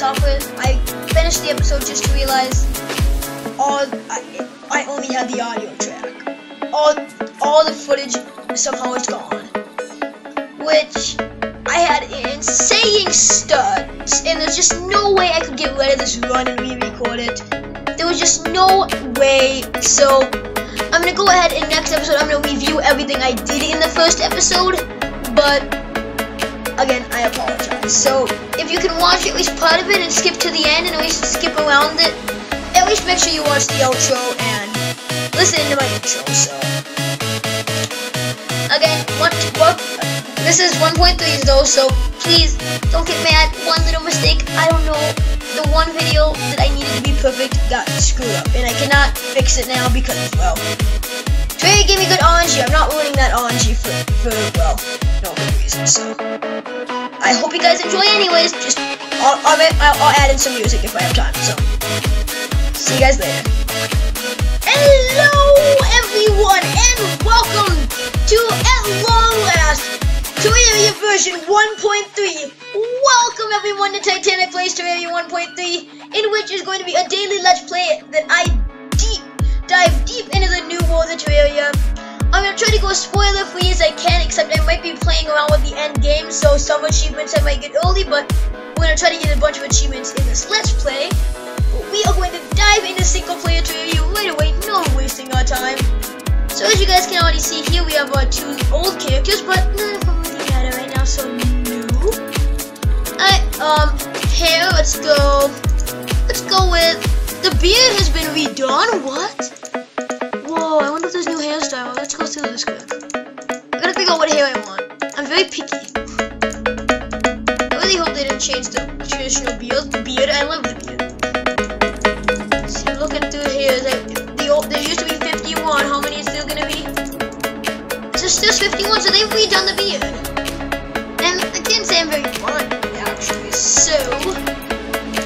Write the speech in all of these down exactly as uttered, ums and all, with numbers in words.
this off with. I finished the episode just to realize all I, I only had the audio track. All all the footage somehow is gone, which I had insane studs, and there's just no way I could get rid of this run and re-record it. There was just no way. So I'm gonna go ahead and next episode I'm gonna review everything I did in the first episode, but again I apologize. So if you can watch at least part of it and skip to the end and at least skip around it, at least make sure you watch the outro and listen to my intro. So again, what what this is one point three though, so please don't get mad. One little mistake, I don't know. The one video that I needed to be perfect got screwed up, and I cannot fix it now because, well, Terraria gave me good orangey. I'm not ruining that orangey for, for, well, no good reason. So I hope you guys enjoy anyways. Just, I'll, I'll, I'll add in some music if I have time, so see you guys later. Hello everyone, and welcome to, at long last, Terraria version one point three. Welcome everyone to Titanic Plays Terraria one point three, in which is going to be a daily let's play that I deep dive deep into the new world of Terraria. I'm going to try to go spoiler free as I can, except I might be playing around with the end game, so some achievements I might get early, but we're going to try to get a bunch of achievements in this let's play. But we are going to dive into single player Terraria right away, no wasting our time. So as you guys can already see here, we have our two old characters, but none of them really matter right now, so no. Alright, um, here, let's go, let's go with, the beard has been redone, what? Whoa, I wonder if there's new hairstyle. Let's go through this quick. I gotta figure out what hair I want. I'm very picky. I really hope they didn't change the traditional beard. The beard, I love the beard. See, looking through here, like, the old, there used to be fifty-one, how many is still gonna be? Is there still fifty-one? So they've redone the beard. And I can't say I'm very blind. So, we're going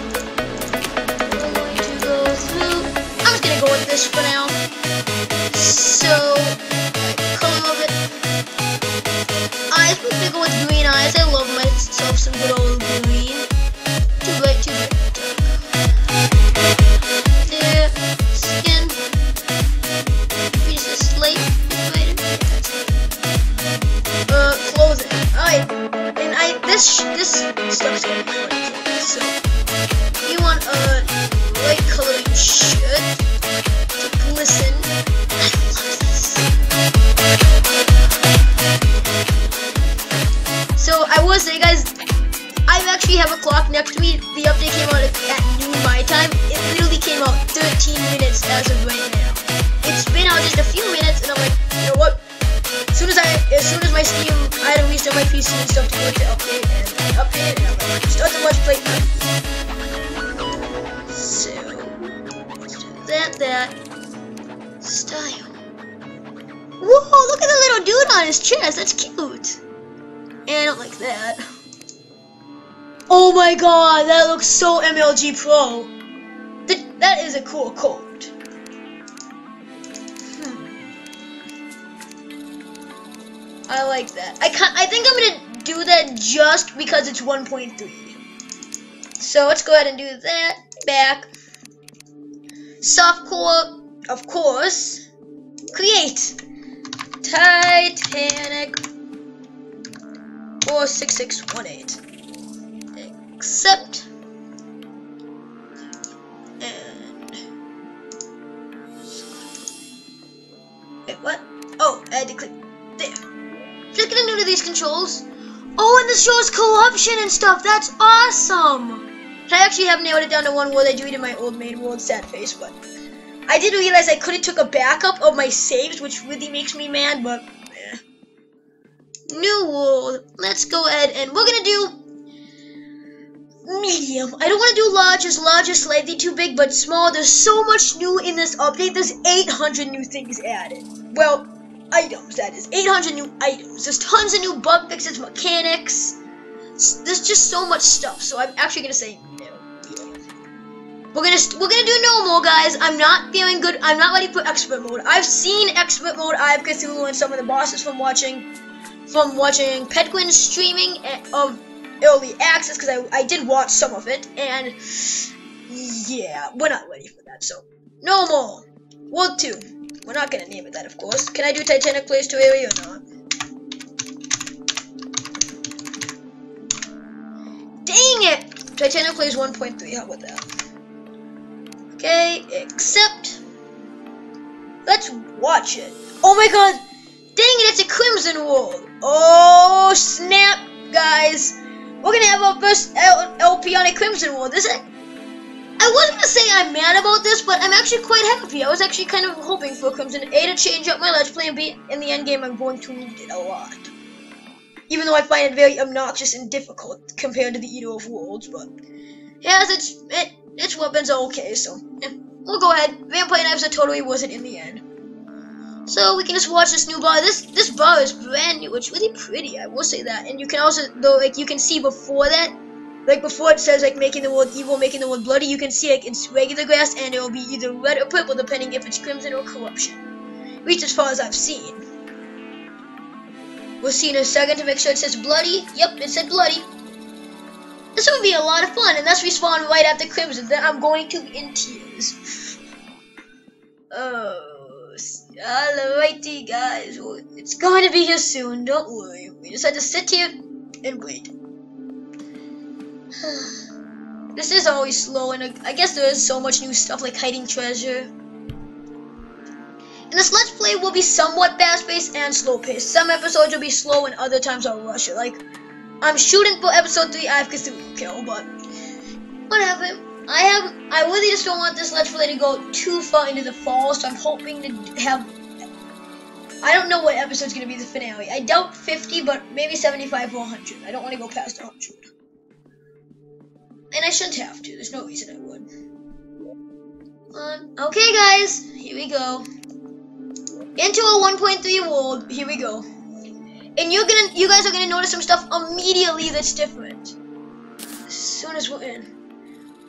to go through, I'm just going to go with this for now, so, right, color of it, eyes, we're going to go with green eyes. I love myself some good old green, too bright, too bright, there, skin, we just light, uh, clothing, alright. I, this this stuff's gonna be funny, so you want a light colored shirt to glisten. I love this. So I will say, guys, I actually have a clock next to me. The update came out at noon my time. It literally came out thirteen minutes as of right now. It's been out just a few minutes, and I'm like, you know what? As soon as I, as soon as my Steam, I had restart my P C and stuff to go to update, and I updated, and I'm like, start the watch play. So, let's do that, that, style. Whoa, look at the little dude on his chest, that's cute. And I don't like that. Oh my god, that looks so M L G Pro. That, that is a cool coat. I like that. I can't, I think I'm gonna do that just because it's one point three. So let's go ahead and do that. Back. Softcore, of course. Create. Titanic four six six one eight. Accept. And. Wait, what? Oh, I had to click there. Just getting new to these controls. Oh, and this shows corruption and stuff. That's awesome. I actually have nailed it down to one world I deleted my old main world, sad face, but I did realize I could have took a backup of my saves, which really makes me mad, but eh. New world. Let's go ahead and we're gonna do medium. I don't want to do large, as large is slightly too big, but small. There's so much new in this update. There's eight hundred new things added. Well, items, that is. eight hundred new items. There's tons of new bug fixes, mechanics. There's just so much stuff, so I'm actually gonna say no. We're gonna, we're gonna do normal, guys. I'm not feeling good. I'm not ready for expert mode. I've seen expert mode. I've Cthulhu and some of the bosses from watching, from watching Petquin streaming of early access because I, I did watch some of it, and yeah, we're not ready for that, so no more. World two. We're not gonna name it that, of course. Can I do Titanic Plays Terraria or not? Dang it! Titanic Plays one point three, how about that? Okay, except let's watch it. Oh my god! Dang it, it's a Crimson World! Oh snap, guys! We're gonna have our first L P on a Crimson World, is it? I was gonna say I'm mad about this, but I'm actually quite happy. I was actually kind of hoping for a Crimson A to change up my Let's Play, and B, in the end game I'm going to need it a lot. Even though I find it very obnoxious and difficult compared to the Eater of Worlds, but yes, it's, it, its weapons are okay, so yeah, we'll go ahead. Vampire Knives are totally worth it in the end. So we can just watch this new bar. This this bar is brand new. It's really pretty, I will say that. And you can also, though, like you can see before that, like before it says like making the world evil, making the world bloody, you can see like it's regular grass and it'll be either red or purple depending if it's crimson or corruption. Reach as far as I've seen. We'll see in a second to make sure it says bloody. Yep, it said bloody. This would be a lot of fun, and that's respawn right after Crimson. Then I'm going to be in tears. Oh, alrighty, guys. It's going to be here soon. Don't worry. We just had to sit here and wait. This is always slow, and I guess there is so much new stuff like hiding treasure. And this Let's Play will be somewhat fast-paced and slow-paced. Some episodes will be slow and other times I'll rush it. Like, I'm shooting for episode three, I have Cthulhu Kill, but whatever. I have, I really just don't want this Let's Play to go too far into the fall, so I'm hoping to have, I don't know what episode's going to be the finale. I doubt fifty, but maybe seventy-five or one hundred. I don't want to go past one hundred. And I shouldn't have to. There's no reason I would. Um, okay, guys. Here we go. Into a one point three world, here we go. And you're gonna, you guys are gonna notice some stuff immediately that's different. As soon as we're in.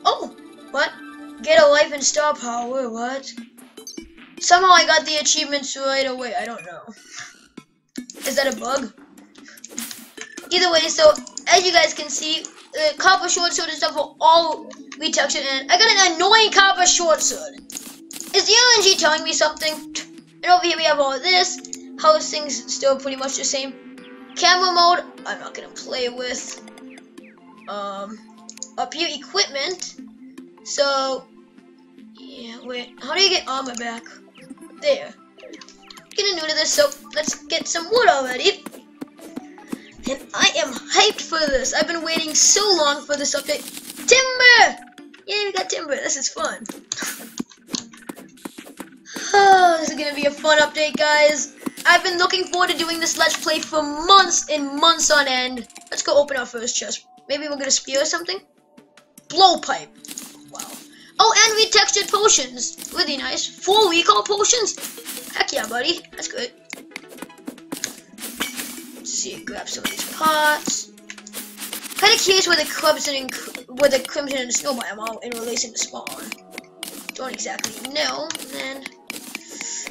Oh, what? Get a life and star power, what? Somehow I got the achievements right away, I don't know. Is that a bug? Either way, so, as you guys can see, uh, copper short sword and stuff were all retextured, and I got an annoying copper short sword. Is the R N G telling me something? And over here we have all of this. Housing's still pretty much the same. Camera mode, I'm not gonna play with. Um, up here, equipment. So, yeah, wait. How do you get armor back? There. Getting new to this, so let's get some wood already. And I am hyped for this. I've been waiting so long for this update. Timber! Yeah, we got timber. This is fun. Oh, this is gonna be a fun update, guys. I've been looking forward to doing this Let's Play for months and months on end. Let's go open our first chest. Maybe we're gonna spear or something? Blowpipe. Wow. Oh, and we textured potions. Really nice. Four recall potions? Heck yeah, buddy. That's good. Let's see, grab some of these pots. Kind of curious where the crimson and, where the crimson and snow biome are in relation to spawn. Don't exactly know. And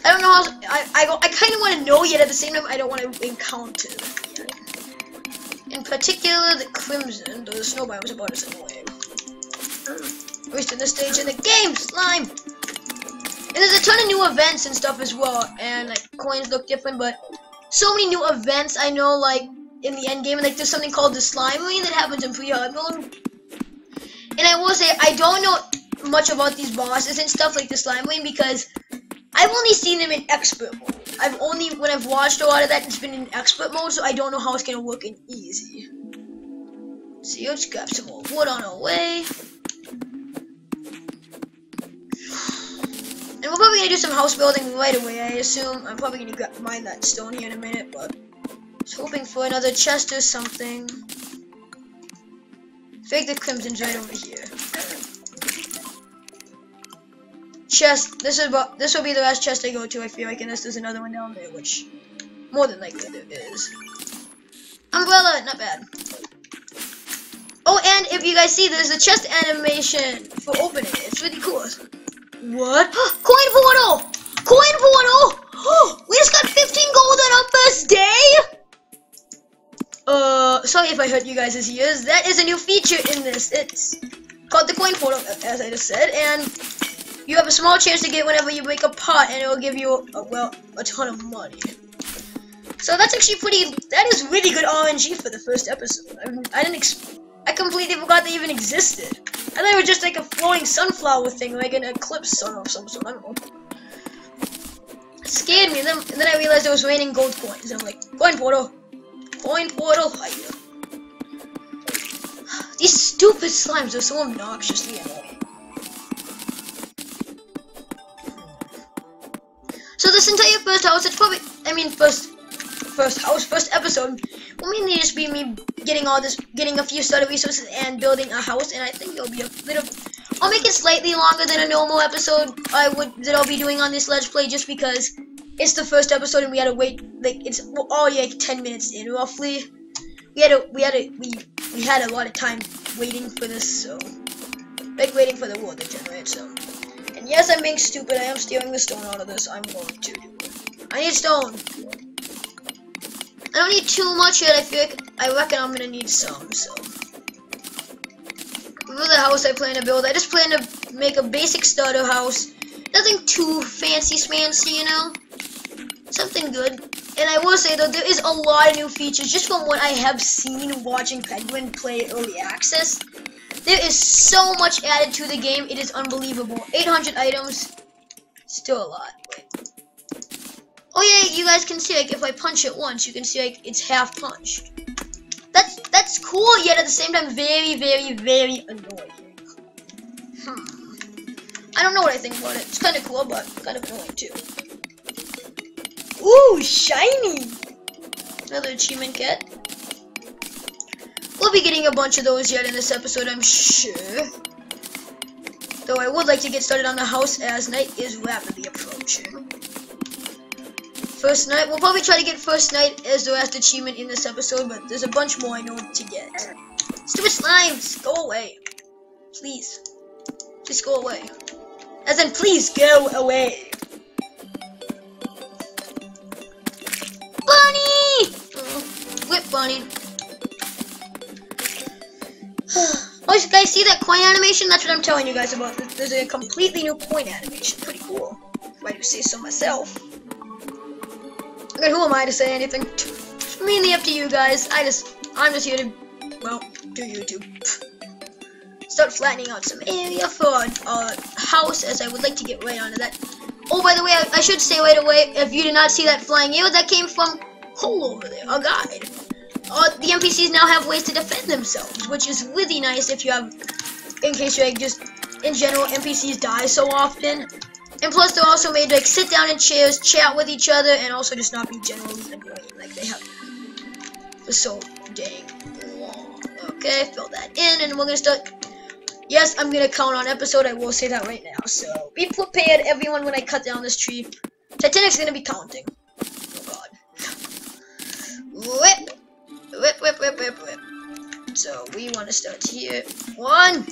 I don't know how I I, I kind of want to know yet. At the same time, I don't want to encounter yet. In particular, the crimson, though the snow biome was about as annoying. At least in this stage in the game, slime. And there's a ton of new events and stuff as well, and like coins look different, but so many new events I know. Like in the end game, like there's something called the slime rain that happens in pre-hard mode. And I will say I don't know much about these bosses and stuff like the slime rain because I've only seen them in expert mode. I've only, when I've watched a lot of that, it's been in expert mode, so I don't know how it's gonna work in easy. So let's grab some more wood on our way. And we're probably gonna do some house building right away, I assume. I'm probably gonna grab, mine that stone here in a minute, but I was hoping for another chest or something. Fake the crimson's right over here. Chest. This is about. This will be the last chest I go to. I feel like, unless there's another one down there, which more than likely there is. Umbrella, not bad. Oh, and if you guys see, there's a chest animation for opening it. It's really cool. What? Coin portal! Coin portal! We just got fifteen gold on our first day. Uh, sorry. sorry if I hurt you guys' ears. That is a new feature in this. It's called the coin portal, as I just said, and you have a small chance to get whenever you break a pot, and it will give you, a, well, a ton of money. So that's actually pretty, that is really good R N G for the first episode. I, mean, I didn't ex I completely forgot they even existed. I thought it was just like a flowing sunflower thing, like an eclipse sun of some sort, I don't know. It scared me, and then, and then I realized it was raining gold coins, and I'm like, coin portal, coin portal, higher. These stupid slimes are so obnoxiously annoying. So this entire first house, it's probably, I mean, first, first house, first episode, will mainly just be me getting all this, getting a few starter resources and building a house, and I think it'll be a little, I'll make it slightly longer than a normal episode I would, that I'll be doing on this Let's Play, just because it's the first episode and we had to wait, like, it's already like ten minutes in, roughly. We had a, we had a, we, we had a lot of time waiting for this, so, like, waiting for the world to generate, so. And yes, I'm being stupid, I am stealing the stone out of this, I'm going to do it. I need stone! I don't need too much yet, I feel like, I reckon I'm gonna need some, so. For the house I plan to build, I just plan to make a basic starter house. Nothing too fancy-smancy, you know? Something good. And I will say, though, there is a lot of new features, just from what I have seen watching Penguin play Early Access. There is so much added to the game, it is unbelievable. eight hundred items, still a lot. But... oh yeah, you guys can see, like, if I punch it once, you can see, like, it's half-punched. That's that's cool, yet at the same time, very, very, very annoying. Hmm. I don't know what I think about it. It's kind of cool, but kind of annoying too. Ooh, shiny! Another achievement get. We'll be getting a bunch of those yet in this episode, I'm sure. Though I would like to get started on the house as night is rapidly approaching. First night, we'll probably try to get first night as the last achievement in this episode, but there's a bunch more I know to get. Stupid slimes, go away. Please. Just go away. As in, please go away. Bunny! Uh, whip bunny. Oh, you guys see that coin animation? That's what I'm telling you guys about. There's a completely new coin animation. Pretty cool. If I do say so myself. Okay, who am I to say anything? It's mainly up to you guys. I just, I'm just here to, well, do YouTube. Start flattening out some area for our, our house, as I would like to get right onto that. Oh, by the way, I, I should say right away, if you did not see that flying arrow, that came from Cole over there, our guide. Uh, the N P Cs now have ways to defend themselves, which is really nice if you have, in case you're like, just, in general, N P Cs die so often. And plus, they're also made to, like, sit down in chairs, chat with each other, and also just not be generally annoying like they have for so dang long. Okay, fill that in, and we're gonna start. Yes, I'm gonna count on episode, I will say that right now, so be prepared, everyone, when I cut down this tree. Titanic's gonna be counting. Oh, God. Whip! Whip, whip, whip, whip, whip. So, we wanna start here. One!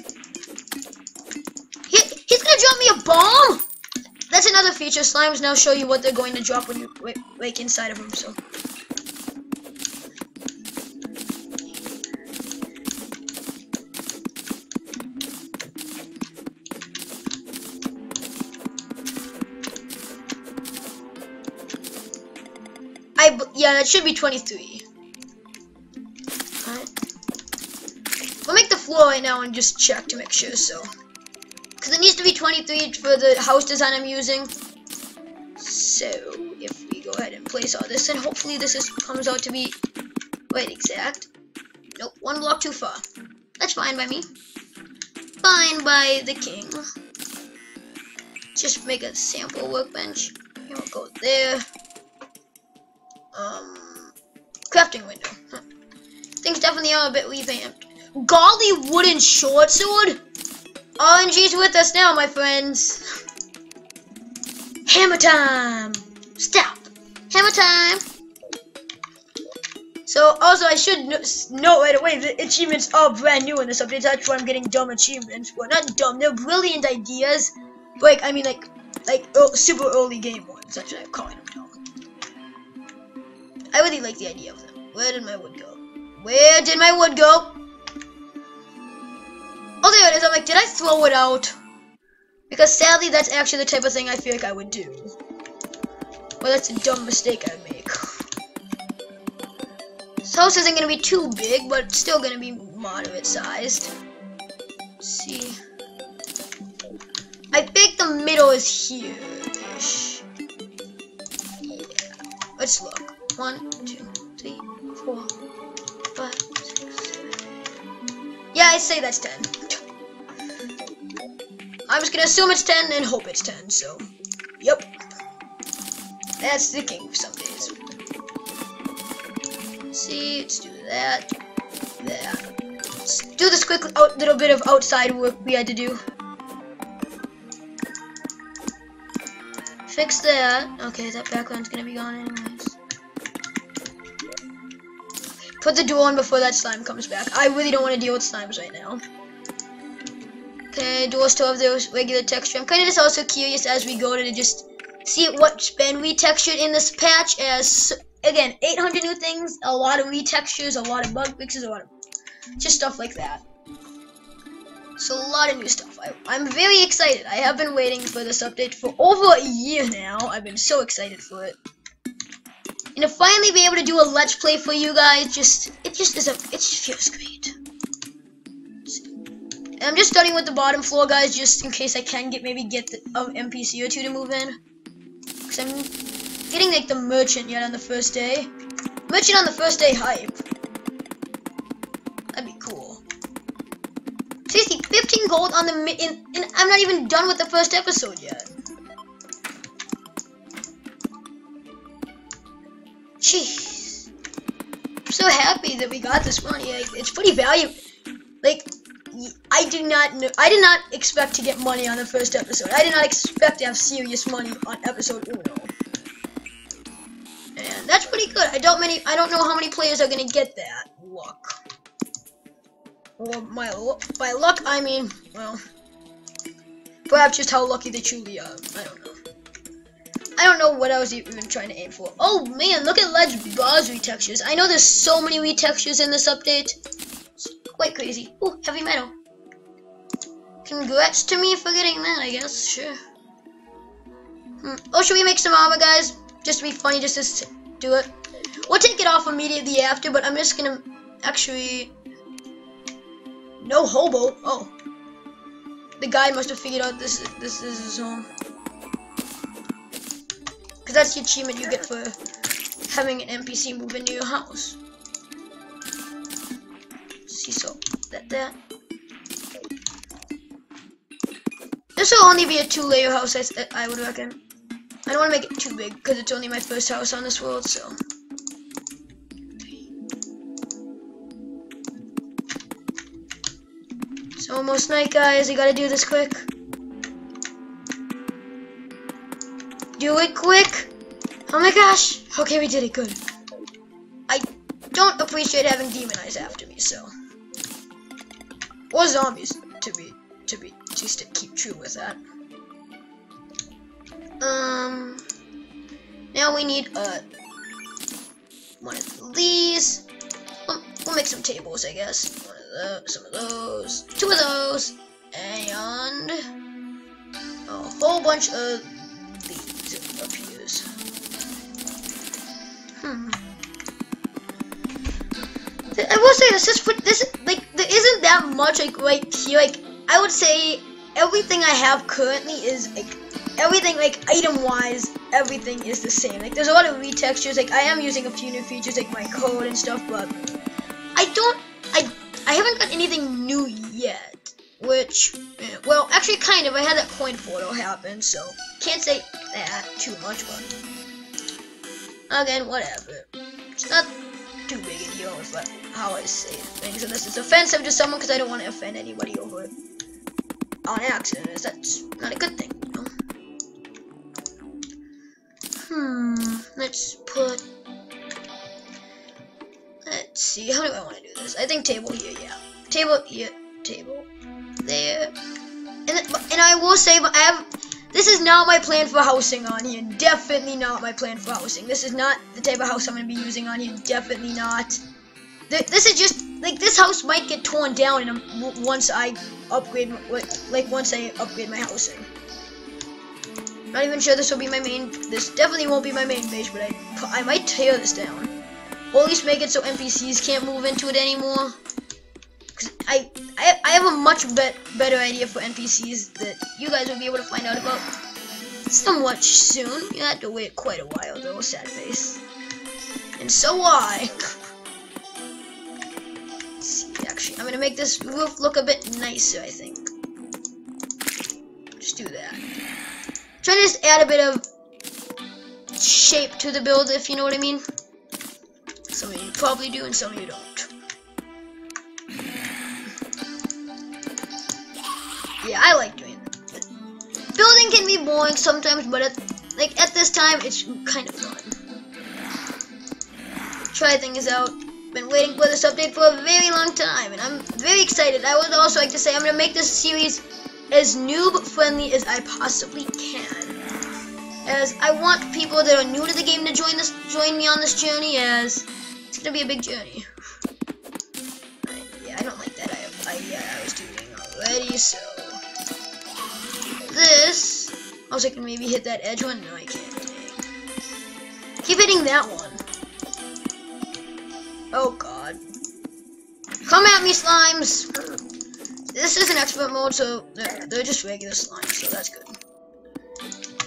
He he's gonna drop me a bomb?! That's another feature. Slimes now show you what they're going to drop when you wake inside of them. So, I b yeah, that should be twenty-three. All right, we'll make the floor right now and just check to make sure. So. Because it needs to be twenty-three for the house design I'm using. So, if we go ahead and place all this, and hopefully this is, comes out to be, wait, exact. Nope, one block too far. That's fine by me. Fine by the king. Just make a sample workbench. Here we'll go there. Um, crafting window. Huh. Things definitely are a bit revamped. Golly wooden short sword? R N G's with us now, my friends. Hammer time! Stop! Hammer time! So, also, I should no note right away, the achievements are brand new in this update. That's why I'm getting dumb achievements. Well, not dumb, they're brilliant ideas. But, like, I mean, like, like er super early game ones. That's what I'm calling them dumb. I really like the idea of them. Where did my wood go? Where did my wood go? Oh, there it is. I'm like, did I throw it out? Because sadly, that's actually the type of thing I feel like I would do. Well, that's a dumb mistake I'd make. This house isn't going to be too big, but it's still going to be moderate sized. Let's see. I think the middle is huge. Yeah. Let's look. One, two, three, four, five, six, seven. Yeah, I say that's ten. I'm just gonna assume it's ten and hope it's ten, so. Yep. That's the king some days. Let's see, let's do that. That. Let's do this quick out, little bit of outside work we had to do. Fix that. Okay, that background's gonna be gone anyways. Put the door on before that slime comes back. I really don't want to deal with slimes right now. Okay, doors still have their regular texture. I'm kind of just also curious as we go to just see what been retextured in this patch. As again, eight hundred new things, a lot of retextures, a lot of bug fixes, a lot of just stuff like that. It's a lot of new stuff. I, I'm very excited. I have been waiting for this update for over a year now. I've been so excited for it. And to finally be able to do a let's play for you guys, just it just is a it just feels great. And I'm just starting with the bottom floor, guys, just in case I can get maybe get the um, N P C or two to move in. Cause I'm getting like the merchant yet on the first day. Merchant on the first day hype. That'd be cool. Seriously, fifteen gold on the mi- in, in, I'm not even done with the first episode yet. Jeez. I'm so happy that we got this money. Like, it's pretty valuable. Like, I do not know. I did not expect to get money on the first episode. I did not expect to have serious money on episode uno. And that's pretty good. I don't many. I don't know how many players are gonna get that luck. Well, my by luck, I mean, well, perhaps just how lucky they truly are. I don't know. I don't know what I was even trying to aim for. Oh man, look at Ledge Bar's retextures. I know there's so many retextures in this update. It's quite crazy. Ooh, heavy metal. Congrats to me for getting that, I guess. Sure. Hmm. Oh, should we make some armor, guys? Just to be funny, just to do it. We'll take it off immediately after, but I'm just gonna actually. No hobo. Oh, the guy must have figured out this this is his home. Cause that's the achievement you get for having an N P C move into your house. See, so that that. This will only be a two-layer house. I I would reckon. I don't want to make it too big because it's only my first house on this world, so. It's almost night, guys. I gotta do this quick. Do it quick! Oh my gosh! Okay, we did it. Good. I don't appreciate having demon eyes after me, so. Or zombies, to be, to be, just to keep true with that. Um. Now we need uh one of these. We'll, we'll make some tables, I guess. Some of those, two of those, and a whole bunch of these up here. Hmm. I will say this is this like there isn't that much like right here. Like I would say everything I have currently is like everything like item wise everything is the same. Like there's a lot of retextures. Like I am using a few new features like my code and stuff, but I don't. I haven't got anything new yet, which, well, actually kind of, I had that coin portal happen, so, can't say that too much, but, again, whatever, it's not too big a deal with like, how I say things, unless it's offensive to someone, because I don't want to offend anybody over it on accident, that's not a good thing, you know? Hmm, let's put... Let's see, how do I want to do this? I think table here, yeah. Table here, table there. And, and I will say, I have, this is not my plan for housing on here. Definitely not my plan for housing. This is not the type of house I'm going to be using on here. Definitely not. Th this is just like this house might get torn down in a, w once I upgrade like, like once I upgrade my housing. Not even sure this will be my main. This definitely won't be my main base, but I I might tear this down, or at least make it so N P Cs can't move into it anymore. Cause I I, I have a much bet better idea for N P Cs that you guys will be able to find out about somewhat soon. You have to wait quite a while though, sad face. And so I. See, actually, I'm gonna make this roof look a bit nicer. I think. Just do that. Try to just add a bit of shape to the build, if you know what I mean. Some of you probably do, and some of you don't. Yeah, I like doing that. Building can be boring sometimes, but at, like at this time, it's kind of fun. Try things out. Been waiting for this update for a very long time, and I'm very excited. I would also like to say I'm gonna make this series as noob friendly as I possibly can, as I want people that are new to the game to join this, join me on this journey, as it's gonna be a big journey. I, yeah, I don't like that. I, I yeah, I was doing already. So this, I was like, maybe hit that edge one. No, I can't. Keep hitting that one. Oh God! Come at me, slimes! This is an expert mode, so they're, they're just regular slime, so that's good.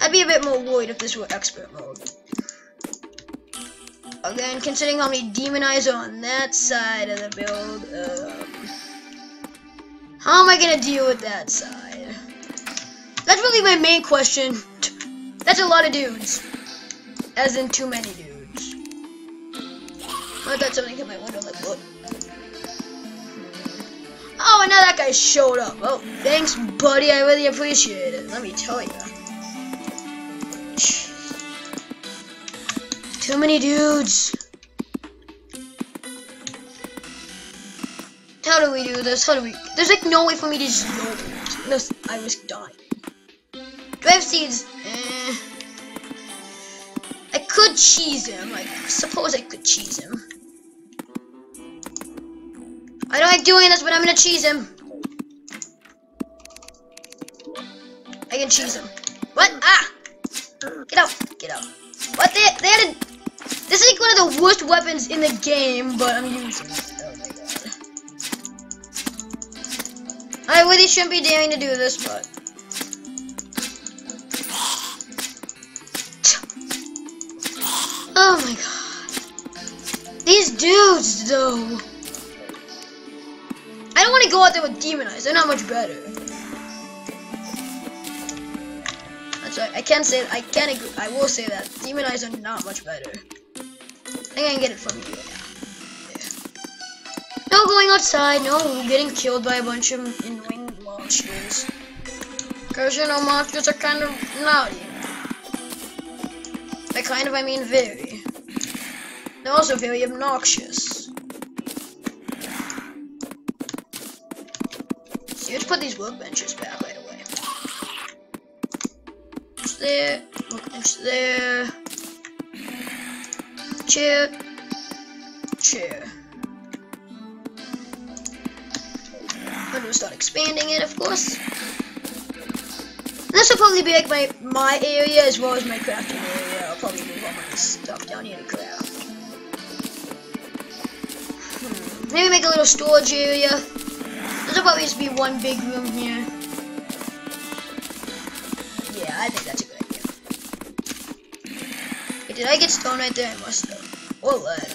I'd be a bit more worried if this were expert mode. Again, considering how many demon eyes are on that side of the build, um, how am I gonna deal with that side? That's really my main question. That's a lot of dudes. As in, too many dudes. But that's something you might wonder, like, what? Oh, and now that guy showed up. Oh, thanks, buddy. I really appreciate it. Let me tell you. Too many dudes. How do we do this? How do we? There's like no way for me to just go unless I was dying. Do I have seeds? Eh. I could cheese him. Like, I suppose I could cheese him. I don't like doing this, but I'm gonna cheese him. I can cheese him. What? Ah! Get out! Get out! What? They, they had a. This is like one of the worst weapons in the game, but I'm using it. Oh my god! I really shouldn't be daring to do this, but. Oh my god! These dudes, though. I don't want to go out there with demon eyes. They're not much better. That's right. I can say. I can agree. I will say that demon eyes are not much better. I think I can get it from you. Yeah. Yeah. No going outside. No getting killed by a bunch of annoying monsters. Cause you know monsters are kind of naughty. By kind of I mean very. They're also very obnoxious. Let's put these workbenches back right away. Workbench there, workbench there. Chair, chair. I'm gonna start expanding it, of course. This will probably be like my my area as well as my crafting area. I'll probably move all my stuff down here to craft. Hmm. Maybe make a little storage area. There'll probably just be one big room here. Yeah, I think that's a good idea. Wait, did I get stone right there? I must have. Or lead, I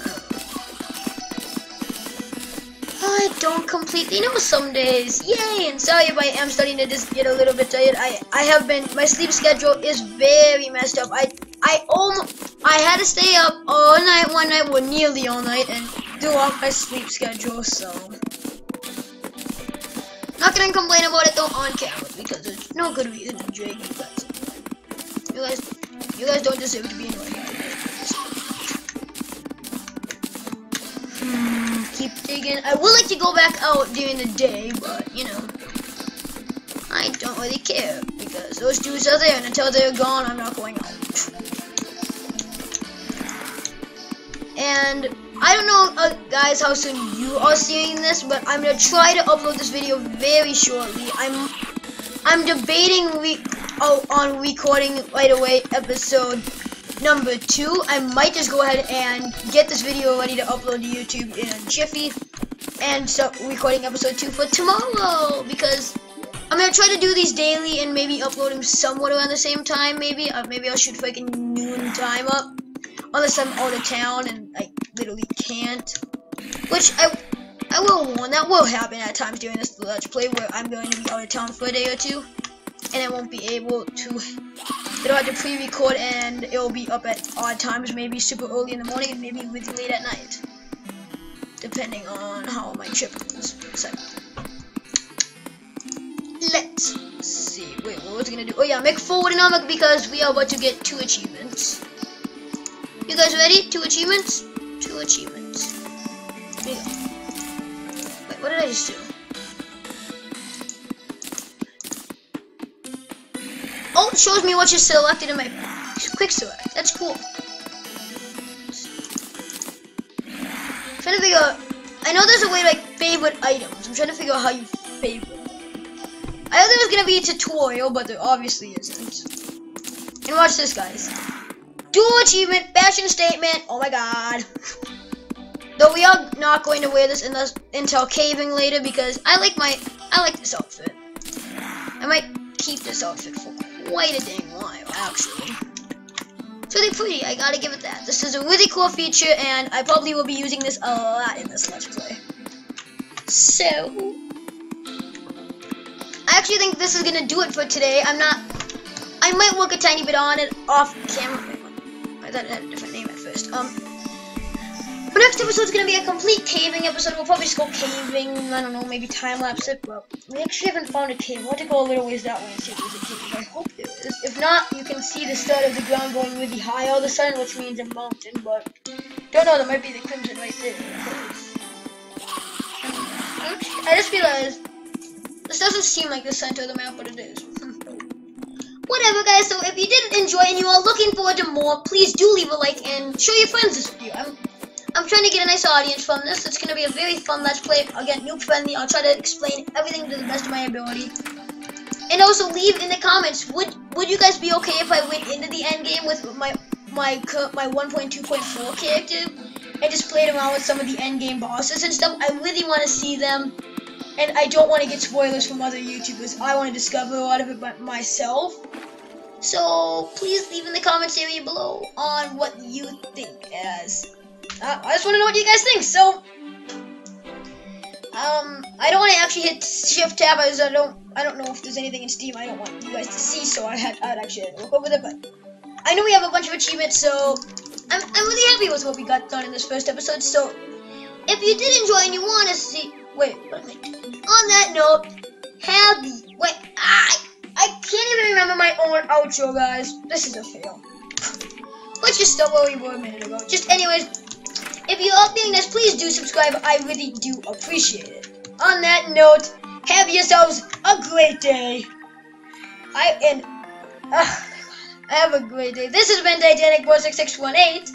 don't know. I don't completely know some days. Yay! And sorry if I am starting to just get a little bit tired. I, I have been, my sleep schedule is very messed up. I, I almost, I had to stay up all night one night, well nearly all night, and do off my sleep schedule, so. Not gonna complain about it though on camera because there's no good reason to drag you guys. You guys, you guys don't deserve to be annoyed. Hmm, keep digging. I would like to go back out during the day, but you know, I don't really care because those dudes are there, and until they're gone, I'm not going out. And I don't know, uh, guys, how soon you are seeing this, but I'm gonna try to upload this video very shortly. I'm I'm debating re oh, on recording right away episode number two. I might just go ahead and get this video ready to upload to YouTube in a jiffy and start recording episode two for tomorrow, because I'm gonna try to do these daily and maybe uploading somewhat around the same time. Maybe uh, maybe I'll shoot freaking noon time up, unless I'm out of town and I literally can't. Which I I will warn, that will happen at times during this Let's Play where I'm going to be out of town for a day or two, and I won't be able to. It'll have to pre-record and it'll be up at odd times, maybe super early in the morning and maybe really late at night, depending on how my trip goes. So, let's see. Wait, what was I gonna do? Oh yeah, make forward economic because we are about to get two achievements. You guys ready? Two achievements. Two achievements. Here you go. Wait, what did I just do? Oh, it shows me what you selected in my quick select. That's cool. I'm trying to figure out. I know there's a way to like favorite items. I'm trying to figure out how you favorite. I thought there was gonna be a tutorial, but there obviously isn't. And watch this, guys. Dual achievement, fashion statement. Oh my god. Though we are not going to wear this unless until caving later, because I like my I like this outfit. I might keep this outfit for quite a dang while, actually. It's really pretty. I gotta give it that. This is a really cool feature, and I probably will be using this a lot in this Let's Play. So I actually think this is gonna do it for today. I'm not. I might work a tiny bit on it off camera. That had a different name at first. Um, but next episode is gonna be a complete caving episode. We'll probably just go caving. I don't know, maybe time lapse it. But we actually haven't found a cave. We'll have to go a little ways that way and see if there's a cave. I hope there is. If not, you can see the start of the ground going really high all of a sudden, which means a mountain. But don't know. There might be the crimson right there. I just realized this doesn't seem like the center of the map, but it is. Whatever, guys, so if you did enjoy and you are looking forward to more, please do leave a like and show your friends this video. I'm, I'm trying to get a nice audience from this. It's going to be a very fun Let's Play. Again, noob-friendly. I'll try to explain everything to the best of my ability. And also, leave in the comments, would would you guys be okay if I went into the end game with my my my one point two point four character and just played around with some of the end game bosses and stuff? I really want to see them, and I don't want to get spoilers from other YouTubers. I want to discover a lot of it myself. So please leave in the comments area below on what you think. As uh, I just want to know what you guys think. So um, I don't want to actually hit Shift Tab as I don't I don't know if there's anything in Steam I don't want you guys to see. So I had I'd actually had to look over there. But I know we have a bunch of achievements. So I'm I'm really happy with what we got done in this first episode. So if you did enjoy and you want to see. Wait, what am I doing? On that note, have the wait. I I can't even remember my own outro, guys. This is a fail. Let's just stop where we were a minute ago. Just anyways, if you are feeling this, please do subscribe. I really do appreciate it. On that note, have yourselves a great day. I and uh, have a great day. This has been Titanic four six six one eight,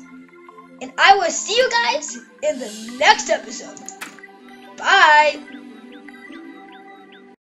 and I will see you guys in the next episode. Bye!